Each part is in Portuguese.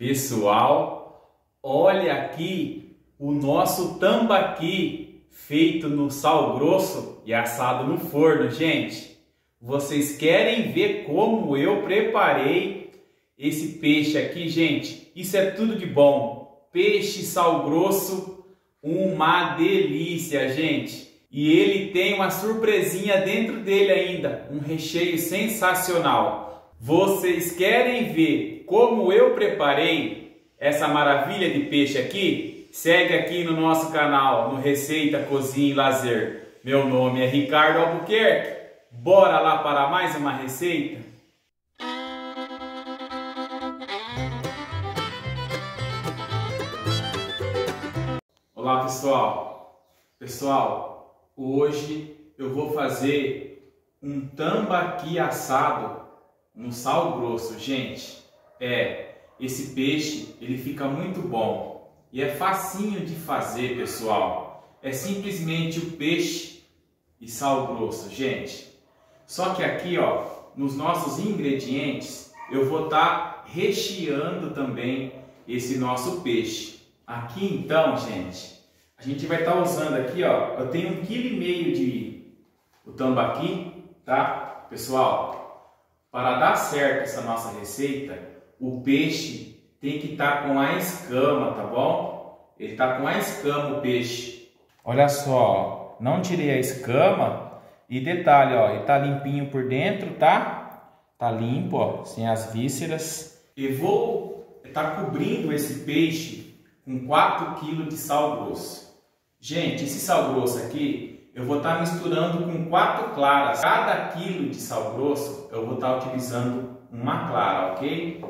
Pessoal, olha aqui o nosso tambaqui feito no sal grosso e assado no forno, gente. Vocês querem ver como eu preparei esse peixe aqui, gente? Isso é tudo de bom. Peixe sal grosso, uma delícia, gente. E ele tem uma surpresinha dentro dele ainda, um recheio sensacional. Vocês querem ver como eu preparei essa maravilha de peixe aqui? Segue aqui no nosso canal, no Receita Cozinha e Lazer. Meu nome é Ricardo Albuquerque. Bora lá para mais uma receita? Olá, pessoal. Hoje eu vou fazer um tambaqui assado no sal grosso, gente. Esse peixe ele fica muito bom e é facinho de fazer, pessoal. É simplesmente o peixe e sal grosso, gente. Só que aqui, ó, nos nossos ingredientes, eu vou estar recheando também esse nosso peixe. Aqui então, gente, a gente vai estar usando aqui, ó, eu tenho 1,5 kg de tambaqui, tá? Pessoal, para dar certo essa nossa receita, o peixe tem que estar com a escama, tá bom? Ele tá com a escama, o peixe. Olha só, ó, não tirei a escama e detalhe, ó, ele tá limpinho por dentro, tá? Tá limpo, ó, sem as vísceras. E vou estar cobrindo esse peixe com 4 kg de sal grosso. Gente, esse sal grosso aqui, eu vou estar misturando com 4 claras. Cada quilo de sal grosso, eu vou estar utilizando uma clara, ok?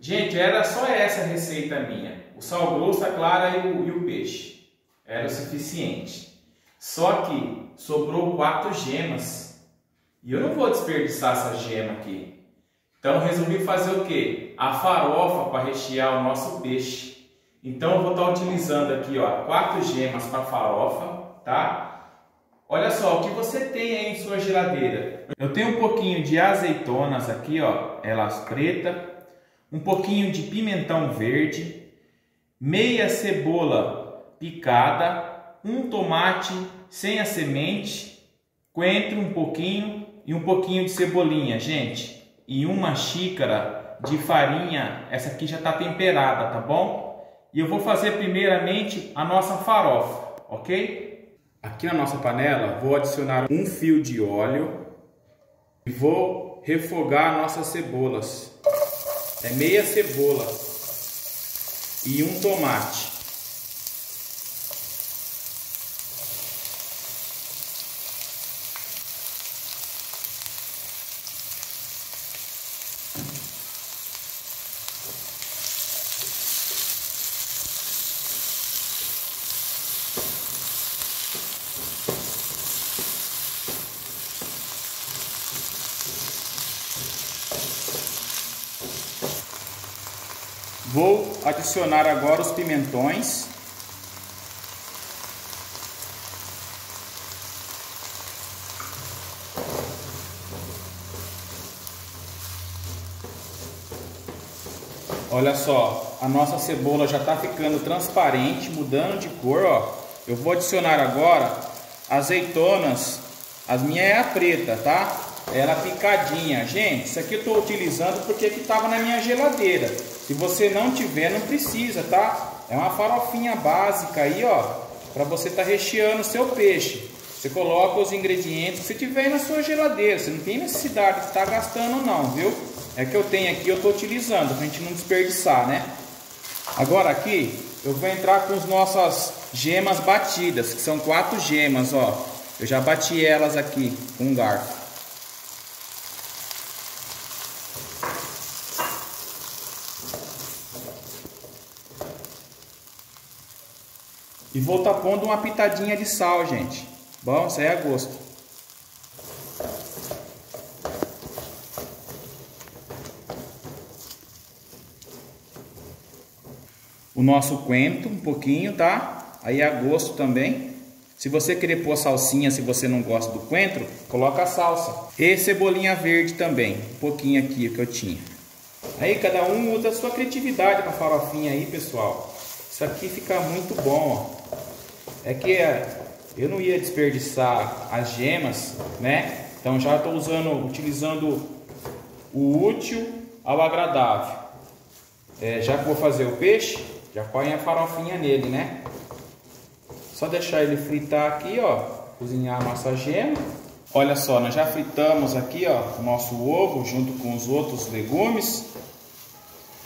Gente, era só essa receita minha. O sal grosso, a clara e o peixe. Era o suficiente. Só que sobrou 4 gemas. E eu não vou desperdiçar essa gema aqui. Então, resolvi fazer o quê? A farofa para rechear o nosso peixe. Então eu vou estar utilizando aqui, ó, 4 gemas para farofa, tá? Olha só, o que você tem aí em sua geladeira? Eu tenho um pouquinho de azeitonas aqui, ó, elas pretas, um pouquinho de pimentão verde, meia cebola picada, um tomate sem a semente, coentro um pouquinho e um pouquinho de cebolinha, gente. E uma xícara de farinha, essa aqui já está temperada, tá bom? E eu vou fazer primeiramente a nossa farofa, ok? Aqui na nossa panela vou adicionar um fio de óleo e vou refogar nossas cebolas. É meia cebola e um tomate. Vou adicionar agora os pimentões. Olha só, a nossa cebola já está ficando transparente, mudando de cor, ó. Eu vou adicionar agora azeitonas. As minhas é a preta, tá? Ela picadinha. Gente, isso aqui eu estou utilizando porque aqui estava na minha geladeira. Se você não tiver, não precisa, tá? É uma farofinha básica aí, ó, para você estar recheando o seu peixe. Você coloca os ingredientes que você tiver aí na sua geladeira. Você não tem necessidade de estar gastando não, viu? É que eu tenho aqui, eu estou utilizando, pra gente não desperdiçar, né? Agora aqui, eu vou entrar com as nossas gemas batidas, que são 4 gemas, ó. Eu já bati elas aqui com um garfo. E vou estar pondo uma pitadinha de sal, gente. Bom, isso aí é a gosto. O nosso coentro, um pouquinho, tá? Aí é a gosto também. Se você querer pôr salsinha, se você não gosta do coentro, coloca a salsa. E cebolinha verde também, um pouquinho aqui que eu tinha. Aí cada um usa a sua criatividade na farofinha aí, pessoal. Isso aqui fica muito bom, ó. É que eu não ia desperdiçar as gemas, né? Então já estou utilizando o útil ao agradável. Já que vou fazer o peixe, já põe a farofinha nele, né? Só deixar ele fritar aqui, ó. Cozinhar a nossa gema. Olha só, nós já fritamos aqui, ó, o nosso ovo junto com os outros legumes.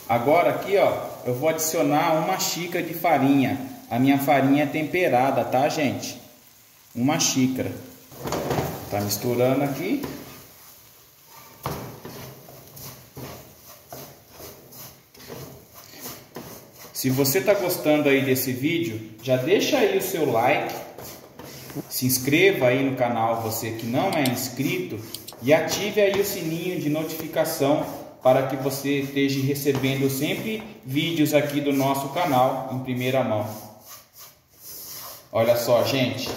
Agora aqui, ó, eu vou adicionar uma xícara de farinha. A minha farinha é temperada, tá, gente? Uma xícara. Tá misturando aqui. Se você tá gostando aí desse vídeo, já deixa aí o seu like. Se inscreva aí no canal, você que não é inscrito, e ative aí o sininho de notificação para que você esteja recebendo sempre vídeos aqui do nosso canal em primeira mão. Olha só, gente,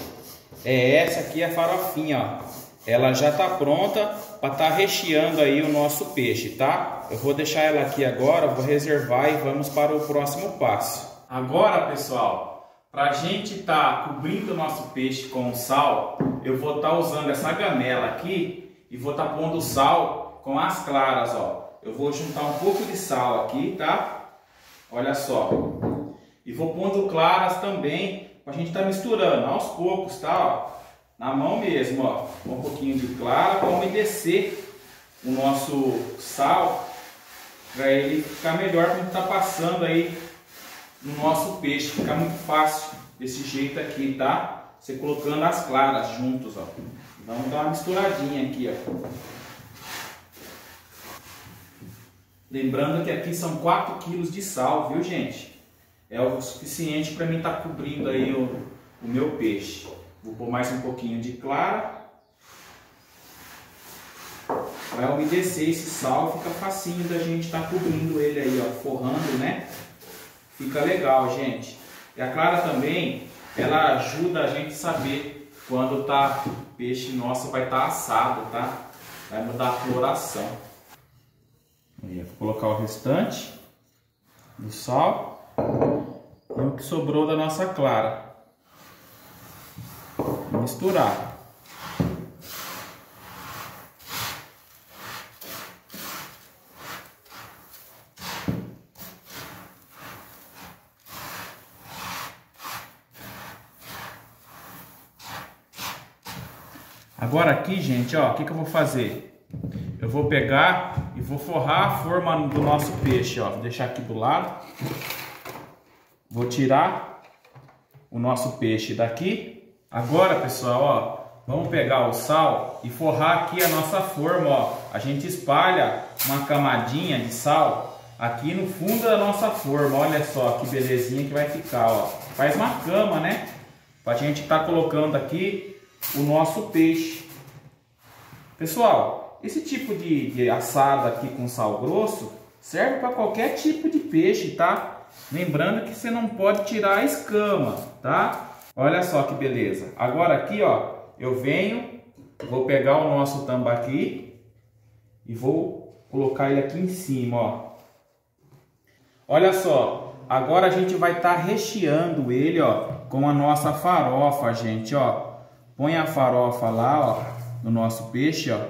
essa aqui é a farofinha, ó. Ela já tá pronta para estar recheando aí o nosso peixe, tá? Eu vou deixar ela aqui agora, vou reservar e vamos para o próximo passo. Agora, pessoal, para a gente estar cobrindo o nosso peixe com sal, eu vou estar usando essa gamela aqui e vou estar pondo sal com as claras, ó. Eu vou juntar um pouco de sal aqui, tá? Olha só. E vou pondo claras também, para a gente estar misturando aos poucos, tá? Ó, na mão mesmo, ó. Um pouquinho de clara para umedecer o nosso sal, para ele ficar melhor para a gente estar passando aí no nosso peixe. Fica muito fácil desse jeito aqui, tá? Você colocando as claras juntos, ó. Vamos dar uma misturadinha aqui, ó. Lembrando que aqui são 4 kg de sal, viu, gente? É o suficiente para mim estar cobrindo aí o meu peixe. Vou pôr mais um pouquinho de clara. Vai umedecer esse sal, fica facinho da gente estar cobrindo ele aí, ó, forrando, né? Fica legal, gente. E a clara também, ela ajuda a gente a saber quando tá o peixe nosso vai estar assado, tá? Vai mudar a coloração. Aí, vou colocar o restante do sal e o que sobrou da nossa clara. Vou misturar. Agora aqui, gente, ó, o que que eu vou fazer? Eu vou pegar e vou forrar a forma do nosso peixe, ó. Vou deixar aqui do lado. Vou tirar o nosso peixe daqui. Agora, pessoal, ó, vamos pegar o sal e forrar aqui a nossa forma, ó. A gente espalha uma camadinha de sal aqui no fundo da nossa forma. Olha só que belezinha que vai ficar, ó. Faz uma cama, né? Pra gente tá colocando aqui o nosso peixe. Pessoal, esse tipo de assado aqui com sal grosso serve para qualquer tipo de peixe, tá? Lembrando que você não pode tirar a escama, tá? Olha só que beleza. Agora aqui, ó, eu venho, vou pegar o nosso tambaqui e vou colocar ele aqui em cima, ó. Olha só, agora a gente vai estar recheando ele, ó, com a nossa farofa, gente, ó. Põe a farofa lá, ó, no nosso peixe, ó.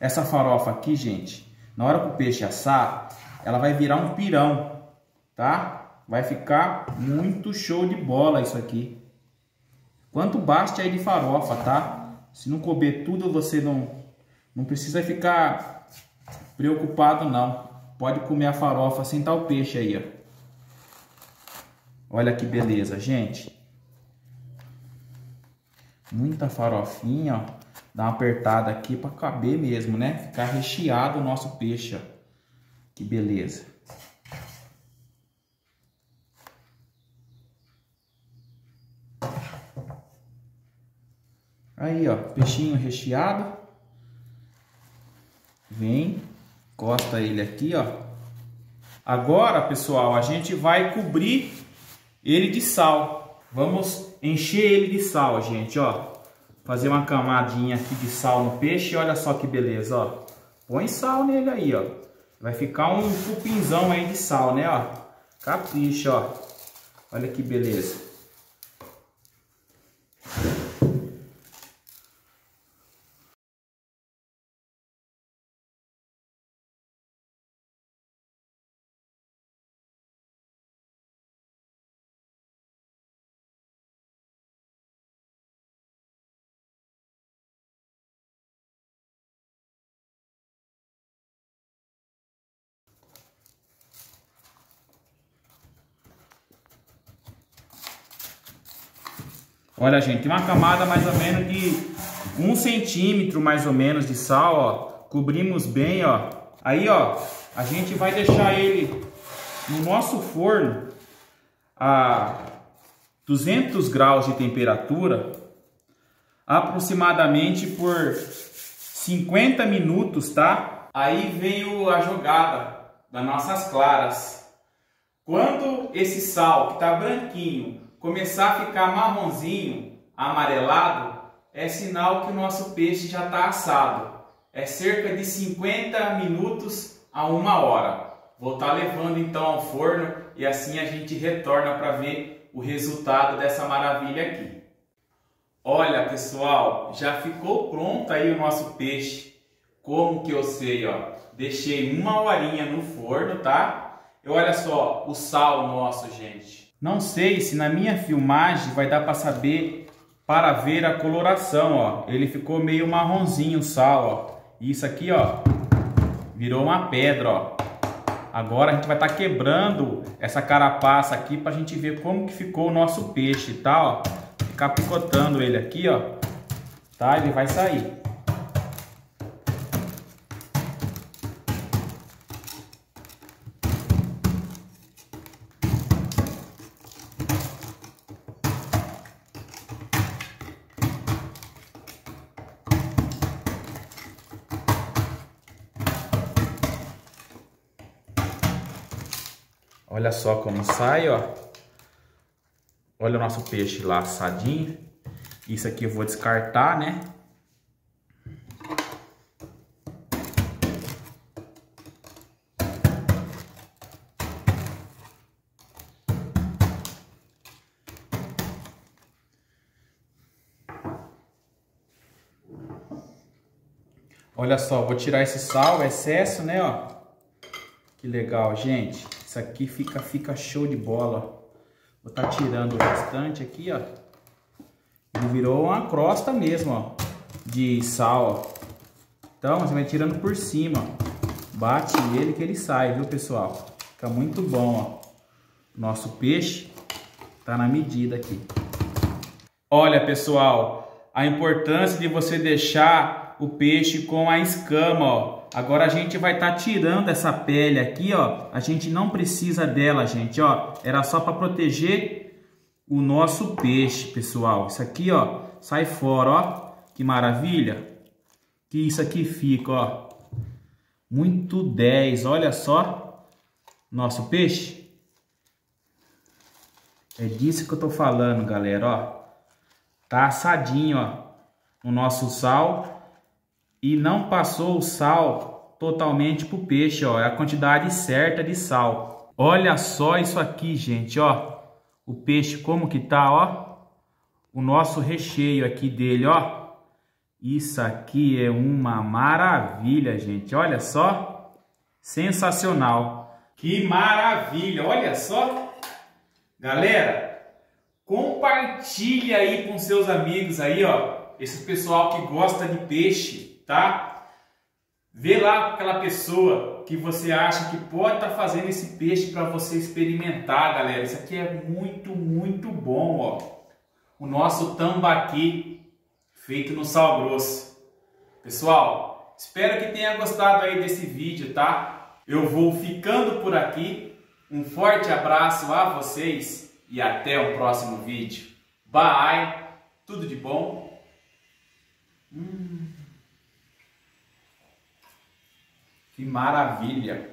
Essa farofa aqui, gente, na hora que o peixe assar, ela vai virar um pirão, tá? Vai ficar muito show de bola isso aqui. Quanto basta aí de farofa, tá? Se não couber tudo, você não precisa ficar preocupado, não. Pode comer a farofa sem tal peixe aí, ó. Olha que beleza, gente. Muita farofinha, ó. Dá uma apertada aqui para caber mesmo, né? Ficar recheado o nosso peixe, ó. Que beleza. Aí, ó, peixinho recheado. Vem, corta ele aqui, ó. Agora, pessoal, a gente vai cobrir ele de sal. Vamos encher ele de sal, gente, ó. Fazer uma camadinha aqui de sal no peixe. Olha só que beleza, ó. Põe sal nele aí, ó. Vai ficar um cupinzão aí de sal, né, ó. Capricha, ó. Olha que beleza. Olha, gente, tem uma camada mais ou menos de 1 centímetro mais ou menos de sal, ó. Cobrimos bem, ó. Aí, ó, a gente vai deixar ele no nosso forno a 200 graus de temperatura, aproximadamente por 50 minutos, tá? Aí veio a jogada das nossas claras. Quando esse sal que tá branquinho começar a ficar marronzinho, amarelado, é sinal que o nosso peixe já está assado. É cerca de 50 minutos a 1 hora. Vou estar levando então ao forno e assim a gente retorna para ver o resultado dessa maravilha aqui. Olha, pessoal, já ficou pronto aí o nosso peixe. Como que eu sei, ó? Deixei 1 horinha no forno, tá? E olha só o sal nosso, gente. Não sei se na minha filmagem vai dar para saber, para ver a coloração, ó. Ele ficou meio marronzinho o sal, ó. Isso aqui, ó, virou uma pedra, ó. Agora a gente vai estar quebrando essa carapaça aqui para a gente ver como que ficou o nosso peixe, tá, ó. Ficar picotando ele aqui, ó. Tá, ele vai sair. Olha só como sai, ó. Olha o nosso peixe lá assadinho. Isso aqui eu vou descartar, né? Olha só, vou tirar esse sal, excesso, né, ó. Que legal, gente. Isso aqui fica show de bola. Vou estar tirando o restante aqui, ó. Ele virou uma crosta mesmo, ó, de sal, ó. Então, você vai tirando por cima. Bate ele que ele sai, viu, pessoal? Fica muito bom, ó. Nosso peixe tá na medida aqui. Olha, pessoal, a importância de você deixar o peixe com a escama, ó. Agora a gente vai estar tirando essa pele aqui, ó. A gente não precisa dela, gente, ó. Era só para proteger o nosso peixe, pessoal. Isso aqui, ó, sai fora, ó. Que maravilha. Que isso aqui fica, ó. Muito 10, olha só. Nosso peixe. É disso que eu tô falando, galera, ó. Tá assadinho, ó. O nosso sal. E não passou o sal totalmente pro peixe, ó. É a quantidade certa de sal. Olha só isso aqui, gente, ó. O peixe como que tá, ó. O nosso recheio aqui dele, ó. Isso aqui é uma maravilha, gente. Olha só. Sensacional. Que maravilha, olha só. Galera, compartilha aí com seus amigos aí, ó. Esse pessoal que gosta de peixe, tá? Vê lá aquela pessoa que você acha que pode estar fazendo esse peixe para você experimentar, galera. Isso aqui é muito, muito bom, ó. O nosso tambaqui feito no sal grosso. Pessoal, espero que tenha gostado aí desse vídeo, tá? Eu vou ficando por aqui. Um forte abraço a vocês e até o próximo vídeo. Bye! Tudo de bom? Que maravilha!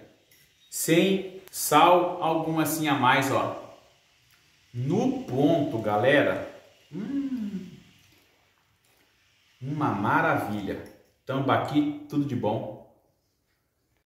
Sem sal algum assim a mais, ó. No ponto, galera. Uma maravilha. Tambaqui, tudo de bom.